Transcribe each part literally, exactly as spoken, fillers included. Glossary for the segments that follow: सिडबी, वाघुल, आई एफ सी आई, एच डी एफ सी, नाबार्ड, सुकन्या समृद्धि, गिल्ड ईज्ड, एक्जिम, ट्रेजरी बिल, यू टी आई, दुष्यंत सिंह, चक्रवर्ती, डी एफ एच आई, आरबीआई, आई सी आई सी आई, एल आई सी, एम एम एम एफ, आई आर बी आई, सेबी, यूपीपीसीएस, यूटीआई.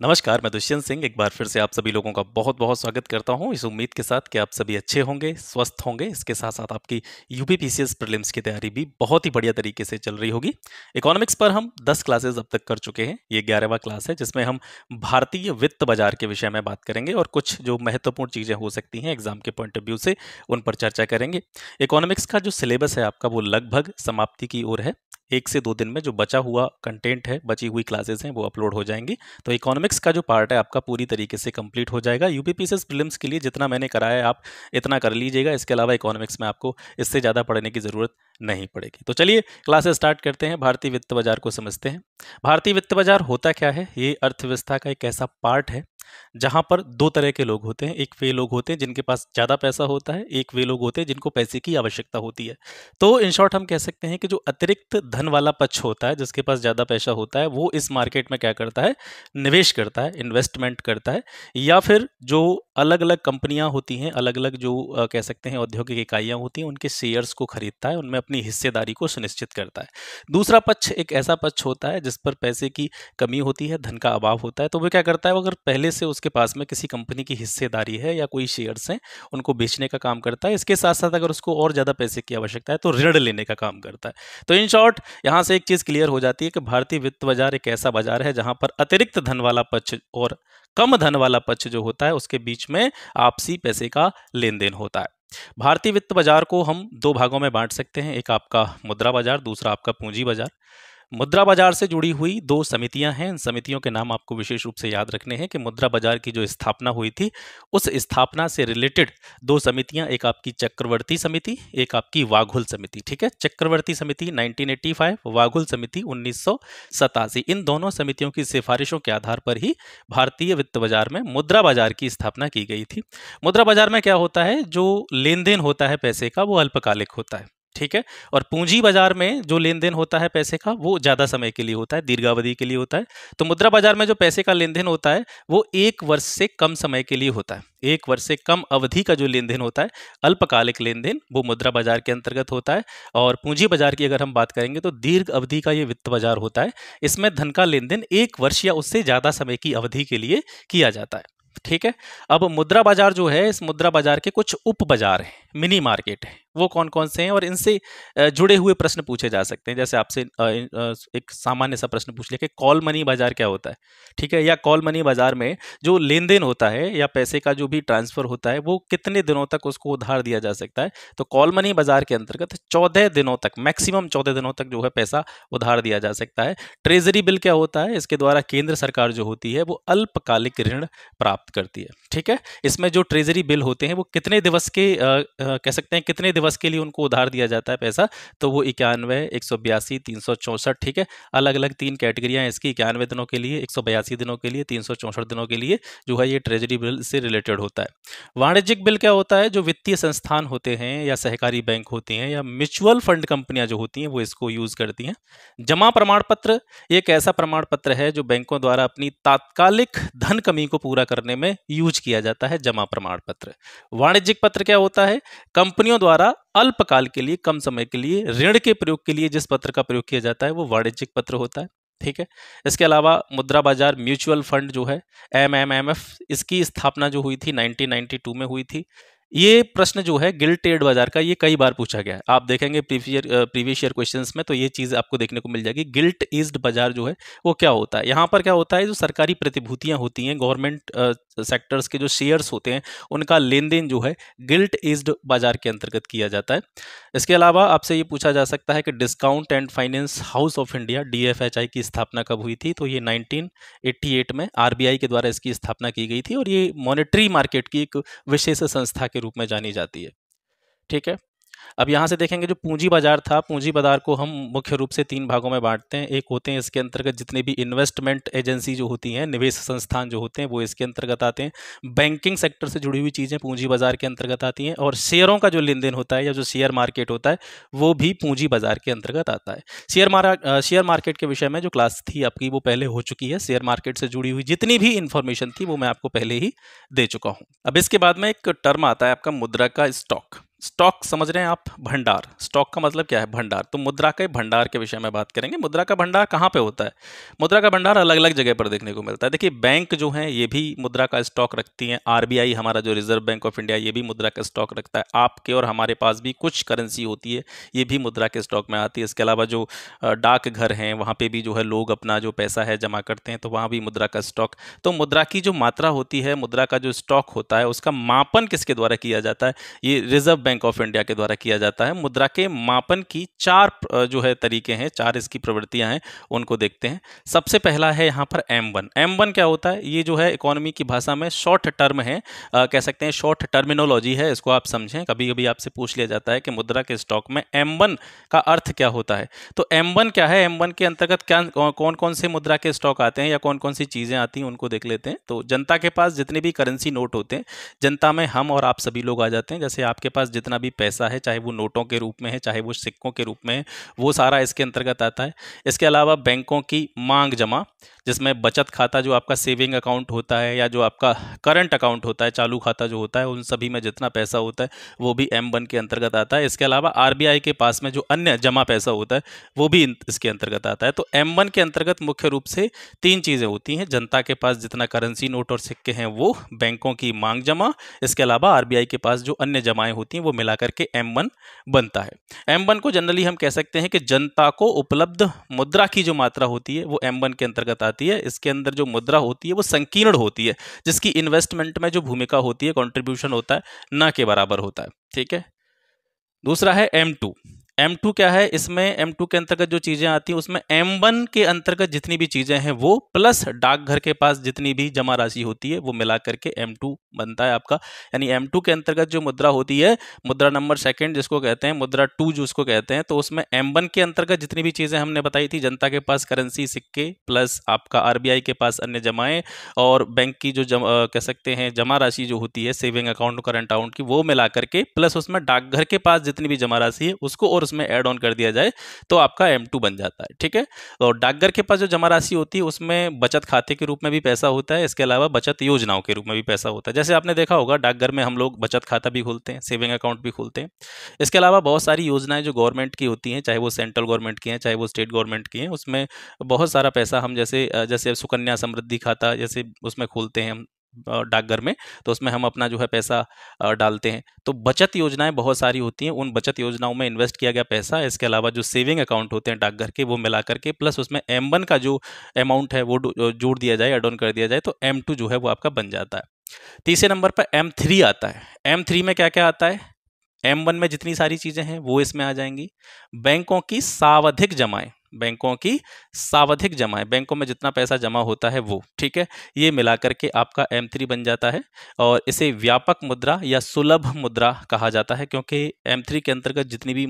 नमस्कार, मैं दुष्यंत सिंह एक बार फिर से आप सभी लोगों का बहुत बहुत स्वागत करता हूं, इस उम्मीद के साथ कि आप सभी अच्छे होंगे, स्वस्थ होंगे। इसके साथ साथ आपकी यूपीपीसीएस प्रीलिम्स की तैयारी भी बहुत ही बढ़िया तरीके से चल रही होगी। इकोनॉमिक्स पर हम दस क्लासेस अब तक कर चुके हैं, ये ग्यारहवां क्लास है जिसमें हम भारतीय वित्त बाजार के विषय में बात करेंगे और कुछ जो महत्वपूर्ण चीज़ें हो सकती हैं एग्जाम के पॉइंट ऑफ व्यू से उन पर चर्चा करेंगे। इकोनॉमिक्स का जो सिलेबस है आपका वो लगभग समाप्ति की ओर है। एक से दो दिन में जो बचा हुआ कंटेंट है, बची हुई क्लासेस हैं वो अपलोड हो जाएंगी, तो इकोनॉमिक्स का जो पार्ट है आपका पूरी तरीके से कंप्लीट हो जाएगा। यूपीपीसीएस प्रीलिम्स के लिए जितना मैंने कराया है आप इतना कर लीजिएगा, इसके अलावा इकोनॉमिक्स में आपको इससे ज़्यादा पढ़ने की ज़रूरत नहीं पड़ेगी। तो चलिए क्लासेस स्टार्ट करते हैं, भारतीय वित्त बाजार को समझते हैं। भारतीय वित्त बाजार होता क्या है? ये अर्थव्यवस्था का एक ऐसा पार्ट है जहां पर दो तरह के लोग होते हैं। एक वे लोग होते हैं जिनके पास ज़्यादा पैसा होता है, एक वे लोग होते हैं जिनको पैसे की आवश्यकता होती है। तो इन शॉर्ट हम कह सकते हैं कि जो अतिरिक्त धन वाला पक्ष होता है, जिसके पास ज़्यादा पैसा होता है, वो इस मार्केट में क्या करता है? निवेश करता है, इन्वेस्टमेंट करता है। या फिर जो अलग अलग कंपनियाँ होती हैं, अलग अलग जो कह सकते हैं औद्योगिक इकाइयाँ होती हैं, उनके शेयर्स को खरीदता है, उनमें अपनी हिस्सेदारी को सुनिश्चित करता है। दूसरा पक्ष एक ऐसा पक्ष होता है जिस पर पैसे की कमी होती है, धन का अभाव होता है, तो वो क्या करता है? वो अगर पहले से उसके पास में किसी कंपनी की हिस्सेदारी है या कोई शेयर्स हैं, उनको बेचने का काम करता है। इसके साथ साथ अगर उसको और ज़्यादा पैसे की आवश्यकता है तो ऋण लेने का काम करता है। तो इन शॉर्ट यहाँ से एक चीज़ क्लियर हो जाती है कि भारतीय वित्त बाजार एक ऐसा बाजार है जहाँ पर अतिरिक्त धन वाला पक्ष और कम धन वाला पक्ष जो होता है उसके बीच में आपसी पैसे का लेन देन होता है। भारतीय वित्त बाजार को हम दो भागों में बांट सकते हैं, एक आपका मुद्रा बाजार, दूसरा आपका पूंजी बाजार। मुद्रा बाजार से जुड़ी हुई दो समितियां हैं, इन समितियों के नाम आपको विशेष रूप से याद रखने हैं कि मुद्रा बाजार की जो स्थापना हुई थी उस स्थापना से रिलेटेड दो समितियां, एक आपकी चक्रवर्ती समिति, एक आपकी वाघुल समिति। ठीक है, चक्रवर्ती समिति उन्नीस सौ पचासी, वाघुल समिति उन्नीस सौ सतासी, इन दोनों समितियों की सिफारिशों के आधार पर ही भारतीय वित्त बाजार में मुद्रा बाजार की स्थापना की गई थी। मुद्रा बाजार में क्या होता है? जो लेन देन होता है पैसे का वो अल्पकालिक होता है, ठीक है, और पूंजी बाजार में जो लेन देन होता है पैसे का वो ज़्यादा समय के लिए होता है, दीर्घावधि के लिए होता है। तो मुद्रा बाजार में जो पैसे का लेन देन होता है वो एक वर्ष से कम समय के लिए होता है, एक वर्ष से कम अवधि का जो लेन देन होता है, अल्पकालिक लेन देन, वो मुद्रा बाजार के अंतर्गत होता है। और पूंजी बाजार की अगर हम बात करेंगे तो दीर्घ अवधि का ये वित्त बाजार होता है, इसमें धन का लेन देन एक वर्ष या उससे ज़्यादा समय की अवधि के लिए किया जाता है। ठीक है, अब मुद्रा बाजार जो है, इस मुद्रा बाजार के कुछ उप बाजार हैं, मिनी मार्केट है, वो कौन कौन से हैं और इनसे जुड़े हुए प्रश्न पूछे जा सकते हैं। जैसे आपसे एक सामान्य सा प्रश्न पूछ लिया कि कॉल मनी बाजार क्या होता है, ठीक है, या कॉल मनी बाजार में जो लेन देन होता है या पैसे का जो भी ट्रांसफर होता है वो कितने दिनों तक उसको उधार दिया जा सकता है। तो कॉल मनी बाजार के अंतर्गत चौदह दिनों तक, मैक्सिमम चौदह दिनों तक जो है पैसा उधार दिया जा सकता है। ट्रेजरी बिल क्या होता है? इसके द्वारा केंद्र सरकार जो होती है वो अल्पकालिक ऋण प्राप्त करती है। ठीक है, इसमें जो ट्रेजरी बिल होते हैं वो कितने दिवस के कह सकते हैं, कितने बस के लिए उनको उधार दिया जाता है पैसा, तो वो इक्यानवे, एक सौ बयासी, तीन सौ चौसठ, ठीक है, अलग अलग तीन कैटेगरियां हैं इसकी, इक्यानवे दिनों के लिए, एक सौ बयासी दिनों के लिए, तीन सौ चौसठ दिनों के लिए जो है ये ट्रेजरी बिल से रिलेटेड होता है। वाणिज्यिक बिल क्या होता है? जो वित्तीय संस्थान होते हैं या सहकारी बैंक होते हैं या म्यूचुअल फंड कंपनियां जो होती हैं वो इसको यूज करती हैं। जमा प्रमाण पत्र एक ऐसा प्रमाण पत्र है जो बैंकों द्वारा अपनी तात्कालिक धन कमी को पूरा करने में यूज किया जाता है, जमा प्रमाण पत्र। वाणिज्यिक पत्र क्या होता है? कंपनियों द्वारा अल्पकाल के लिए, कम समय के लिए, ऋण के प्रयोग के लिए जिस पत्र का प्रयोग किया जाता है वो वाणिज्यिक पत्र होता है। ठीक है, इसके अलावा मुद्रा बाजार म्यूचुअल फंड जो है एम एम एम एफ, इसकी स्थापना जो हुई थी उन्नीस सौ बानवे में हुई थी। ये प्रश्न जो है गिल्ड ट्रेड बाजार का, ये कई बार पूछा गया है, आप देखेंगे प्रीवियर प्रीवियस ईयर क्वेश्चंस में तो ये चीज़ आपको देखने को मिल जाएगी। गिल्ड ईज्ड बाजार जो है वो क्या होता है? यहाँ पर क्या होता है, जो सरकारी प्रतिभूतियाँ होती हैं, गवर्नमेंट सेक्टर्स के जो शेयर्स होते हैं उनका लेन देन जो है गिल्ड ईज्ड बाजार के अंतर्गत किया जाता है। इसके अलावा आपसे ये पूछा जा सकता है कि discount and finance house of India डी एफ एच आई की स्थापना कब हुई थी? तो ये नाइनटीन एट्टी एट में आर बी आई के द्वारा इसकी स्थापना की गई थी और ये मॉनिटरी मार्केट की एक विशेष संस्था के रूप में जानी जाती है। ठीक है, अब यहाँ से देखेंगे जो पूंजी बाजार था, पूंजी बाजार को हम मुख्य रूप से तीन भागों में बांटते हैं। एक होते हैं इसके अंतर्गत जितने भी इन्वेस्टमेंट एजेंसी जो होती हैं, निवेश संस्थान जो होते हैं वो इसके अंतर्गत आते हैं। बैंकिंग सेक्टर से जुड़ी हुई चीज़ें पूंजी बाजार के अंतर्गत आती हैं और शेयरों का जो लेन देन होता है या जो शेयर मार्केट होता है वो भी पूंजी बाजार के अंतर्गत आता है। शेयर मारा शेयर मार्केट के विषय में जो क्लास थी आपकी वो पहले हो चुकी है, शेयर मार्केट से जुड़ी हुई जितनी भी इन्फॉर्मेशन थी वो मैं आपको पहले ही दे चुका हूँ। अब इसके बाद में एक टर्म आता है आपका मुद्रा का स्टॉक। स्टॉक समझ रहे हैं आप, भंडार। स्टॉक का मतलब क्या है? भंडार। तो मुद्रा के भंडार के विषय में बात करेंगे। मुद्रा का भंडार कहाँ पे होता है? मुद्रा का भंडार अलग अलग जगह पर देखने को मिलता है। देखिए बैंक जो हैं ये भी मुद्रा का स्टॉक रखती हैं, आरबीआई हमारा जो रिजर्व बैंक ऑफ इंडिया ये भी मुद्रा का स्टॉक रखता है, आपके और हमारे पास भी कुछ करेंसी होती है ये भी मुद्रा के स्टॉक में आती है। इसके अलावा जो डाकघर हैं वहाँ पर भी जो है लोग अपना जो पैसा है जमा करते हैं तो वहाँ भी मुद्रा का स्टॉक। तो मुद्रा की जो मात्रा होती है, मुद्रा का जो स्टॉक होता है, उसका मापन किसके द्वारा किया जाता है? ये रिजर्व बैंक ऑफ इंडिया के द्वारा किया जाता है। मुद्रा के मापन की चार जो है तरीके हैं, चार इसकी प्रवृत्तियां हैं, उनको देखते हैं। सबसे पहला है यहाँ पर एम वन। एम वन क्या होता है? ये जो है इकोनॉमी की भाषा में शॉर्ट टर्म है, आ, कह सकते हैं शॉर्ट टर्मिनोलॉजी है, इसको आप समझें। कभी कभी आपसे पूछ लिया जाता है कि मुद्रा के स्टॉक में एम वन का अर्थ क्या होता है। तो एम वन क्या है, एम वन के अंतर्गत क्या कौन कौन से मुद्रा के स्टॉक आते हैं या कौन कौन सी चीज़ें आती हैं उनको देख लेते हैं। तो जनता के पास जितने भी करेंसी नोट होते हैं, जनता में हम और आप सभी लोग आ जाते हैं। जैसे आपके पास जितना भी पैसा है, चाहे वो नोटों के रूप में है चाहे वो सिक्कों के रूप में है, वो सारा इसके अंतर्गत आता है। इसके अलावा बैंकों की मांग जमा, जिसमें बचत खाता जो आपका सेविंग अकाउंट होता है या जो आपका करंट अकाउंट होता है, चालू खाता जो होता है, उन सभी में जितना पैसा होता है वो भी एम वन के अंतर्गत आता है। इसके अलावा आरबीआई के पास में जो अन्य जमा पैसा होता है वो भी इसके अंतर्गत आता है। तो एम वन के अंतर्गत मुख्य रूप से तीन चीज़ें होती हैं, जनता के पास जितना करेंसी नोट और सिक्के हैं वो, बैंकों की मांग जमा, इसके अलावा आरबीआई के पास जो अन्य जमाएँ होती हैं वो मिला करके एम वन बनता है। एम वन को जनरली हम कह सकते हैं कि जनता को उपलब्ध मुद्रा की जो मात्रा होती है वो एम वन के अंतर्गत आती है। इसके अंदर जो मुद्रा होती है वो संकीर्ण होती है, जिसकी इन्वेस्टमेंट में जो भूमिका होती है, कंट्रीब्यूशन होता है, ना के बराबर होता है। ठीक है। दूसरा है एम टू। एम टू क्या है? इसमें एम टू के अंतर्गत जो चीज़ें आती हैं उसमें एम वन के अंतर्गत जितनी भी चीज़ें हैं वो प्लस डाकघर के पास जितनी भी जमा राशि होती है वो मिला करके एम टू बनता है आपका। यानी एम टू के अंतर्गत जो मुद्रा होती है, मुद्रा नंबर सेकंड जिसको कहते हैं, मुद्रा टू जिसको कहते हैं, तो उसमें एम वन के अंतर्गत जितनी भी चीज़ें हमने बताई थी, जनता के पास करेंसी सिक्के प्लस आपका आरबीआई के पास अन्य जमाएँ और बैंक की जो जमा कह सकते हैं जमा राशि जो होती है सेविंग अकाउंट करंट अकाउंट की, वो मिला करके प्लस उसमें डाकघर के पास जितनी भी जमा राशि है उसको और उसमें ऐड ऑन कर दिया जाए तो आपका एम टू बन जाता है। ठीक है। और डाकघर के पास जो जमा राशि होती है उसमें बचत खाते के रूप में भी पैसा होता है, इसके अलावा बचत योजनाओं के रूप में भी पैसा होता है। जैसे आपने देखा होगा डाकघर में हम लोग बचत खाता भी खोलते हैं, सेविंग अकाउंट भी खोलते हैं। इसके अलावा बहुत सारी योजनाएं जो गवर्नमेंट की होती हैं, चाहे वो सेंट्रल गवर्नमेंट की हैं चाहे वो स्टेट गवर्नमेंट की हैं, उसमें बहुत सारा पैसा हम जैसे जैसे सुकन्या समृद्धि खाता जैसे उसमें खोलते हैं हम डाकघर में, तो उसमें हम अपना जो है पैसा डालते हैं। तो बचत योजनाएं बहुत सारी होती हैं, उन बचत योजनाओं में इन्वेस्ट किया गया पैसा, इसके अलावा जो सेविंग अकाउंट होते हैं डाकघर के वो मिला करके प्लस उसमें एम वन का जो अमाउंट है वो जोड़ दिया जाए, एड ऑन कर दिया जाए तो एम टू जो है वो आपका बन जाता है। तीसरे नंबर पर एम थ्री आता है। एम थ्री में क्या क्या आता है? एम वन में जितनी सारी चीज़ें हैं वो इसमें आ जाएंगी। बैंकों की सावधिक जमाएँ, बैंकों की सावधिक जमाएं, बैंकों में जितना पैसा जमा होता है वो, ठीक है, ये मिला करके आपका एम थ्री बन जाता है। और इसे व्यापक मुद्रा या सुलभ मुद्रा कहा जाता है, क्योंकि एम थ्री के अंतर्गत जितनी भी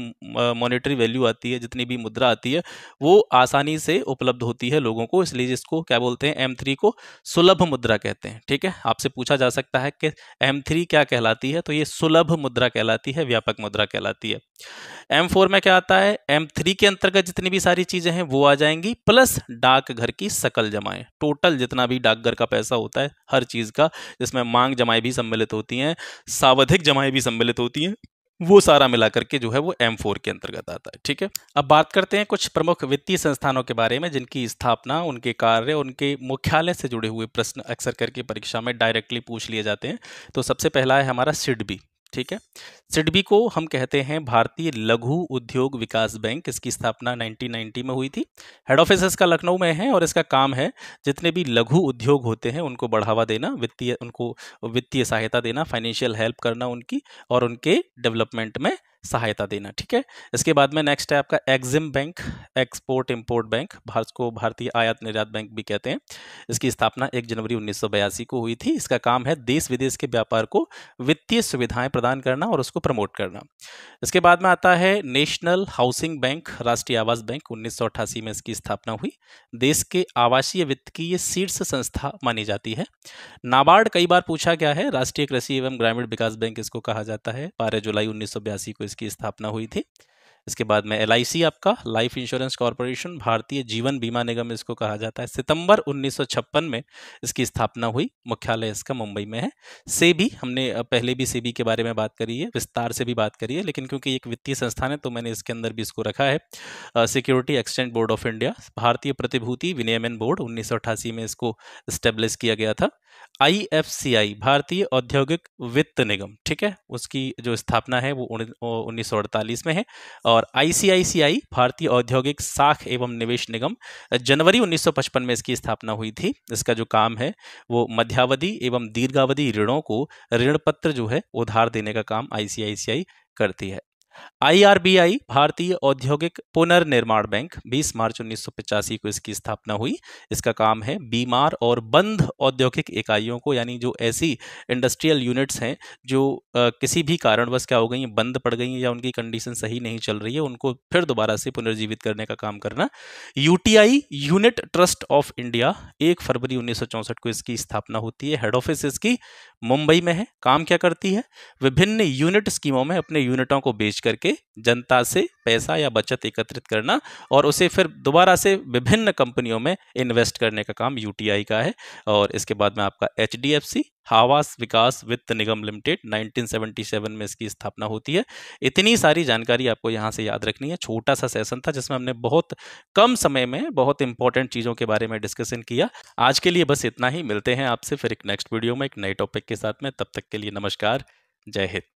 मॉनेटरी वैल्यू आती है, जितनी भी मुद्रा आती है वो आसानी से उपलब्ध होती है लोगों को, इसलिए इसको क्या बोलते हैं, एम थ्री को सुलभ मुद्रा कहते हैं। ठीक है। आपसे पूछा जा सकता है कि एम थ्री क्या कहलाती है, तो ये सुलभ मुद्रा कहलाती है, व्यापक मुद्रा कहलाती है। एम फोर में क्या आता है? एम थ्री के अंतर्गत जितनी भी सारी चीजें हैं वो आ जाएंगी प्लस डाकघर की सकल जमाएं, टोटल जितना भी डाकघर का पैसा होता है हर चीज का, जिसमें मांग जमाएं भी सम्मिलित होती हैं, सावधिक जमाएं भी सम्मिलित होती हैं, वो सारा मिलाकर के जो है वो एम फोर के अंतर्गत आता है। ठीक है। अब बात करते हैं कुछ प्रमुख वित्तीय संस्थानों के बारे में जिनकी स्थापना, उनके कार्य, उनके मुख्यालय से जुड़े हुए प्रश्न अक्सर करके परीक्षा में डायरेक्टली पूछ लिए जाते हैं। तो सबसे पहला है हमारा सिडबी। ठीक है। सिडबी को हम कहते हैं भारतीय लघु उद्योग विकास बैंक। इसकी स्थापना उन्नीस सौ नब्बे में हुई थी। हेड ऑफिस इसका लखनऊ में है और इसका काम है जितने भी लघु उद्योग होते हैं उनको बढ़ावा देना, वित्तीय उनको वित्तीय सहायता देना, फाइनेंशियल हेल्प करना उनकी और उनके डेवलपमेंट में सहायता देना। ठीक है। इसके बाद में नेक्स्ट है आपका एक्जिम bank, export import bank, Bharat को भारतीय आयात निर्यात बैंक भी कहते हैं। इसकी स्थापना एक जनवरी उन्नीस सौ बयासी को हुई थी। इसका काम है देश विदेश के व्यापार को वित्तीय सुविधाएं प्रदान करना और उसको प्रमोट करना। इसके बाद में आता है नेशनल हाउसिंग बैंक, राष्ट्रीय आवास बैंक, उन्नीस सौ अट्ठासी में इसकी स्थापना हुई। देश के आवासीय वित्त की ये शीर्ष संस्था मानी जाती है। नाबार्ड कई बार पूछा गया है, राष्ट्रीय कृषि एवं ग्रामीण विकास बैंक इसको कहा जाता है। बारह जुलाई उन्नीस सौ बयासी को इसकी स्थापना हुई थी। इसके बाद में एल आई सी आपका life insurance corporation, Bharatiya Jeevan बीमा निगम इसको कहा जाता है, सितंबर उन्नीस सौ छप्पन में इसकी स्थापना हुई, मुख्यालय इसका मुंबई में है। सेबी, हमने पहले भी सेबी के बारे में बात करी है, विस्तार से भी बात करी है, लेकिन क्योंकि एक वित्तीय संस्थान है तो मैंने इसके अंदर भी इसको रखा है। Security exchange board of India, भारतीय प्रतिभूति विनियमन बोर्ड, उन्नीस सौ अठासी में इसको स्टेब्लिश किया गया था। आई एफ सी आई भारतीय औद्योगिक वित्त निगम, ठीक है, उसकी जो स्थापना है वो उन्नीस सौ अड़तालीस में है। और आई सी आई सी आई भारतीय औद्योगिक साख एवं निवेश निगम, जनवरी उन्नीस सौ पचपन में इसकी स्थापना हुई थी। इसका जो काम है वो मध्यावधि एवं दीर्घावधि ऋणों को ऋण पत्र जो है उधार देने का काम आई सी आई सी आई करती है। आई आर बी आई भारतीय औद्योगिक पुनर्निर्माण बैंक, बीस मार्च उन्नीस सौ पचासी को इसकी स्थापना हुई। इसका काम है बीमार और बंद औद्योगिक इकाइयों को, यानी जो ऐसी इंडस्ट्रियल यूनिट्स हैं जो आ, किसी भी कारणवश क्या हो गई, बंद पड़ गई या उनकी कंडीशन सही नहीं चल रही है, उनको फिर दोबारा से पुनर्जीवित करने का काम करना। यू टी आई unit trust of India, एक फरवरी उन्नीस सौ चौंसठ को इसकी स्थापना होती है। हेड ऑफिस इसकी मुंबई में है। काम क्या करती है, विभिन्न यूनिट स्कीमों में अपने यूनिटों को बेच करके जनता से पैसा या बचत एकत्रित करना और उसे फिर दोबारा से विभिन्न कंपनियों में इन्वेस्ट करने का काम यूटीआई का है। और इसके बाद में आपका एच डी एफ सी आवास विकास वित्त निगम लिमिटेड, उन्नीस सौ सतहत्तर में इसकी स्थापना होती है। इतनी सारी जानकारी आपको यहाँ से याद रखनी है। छोटा सा सेशन था जिसमें हमने बहुत कम समय में बहुत इंपॉर्टेंट चीज़ों के बारे में डिस्कशन किया। आज के लिए बस इतना ही, मिलते हैं आपसे फिर एक नेक्स्ट वीडियो में एक नए टॉपिक के साथ में। तब तक के लिए नमस्कार, जय हिंद।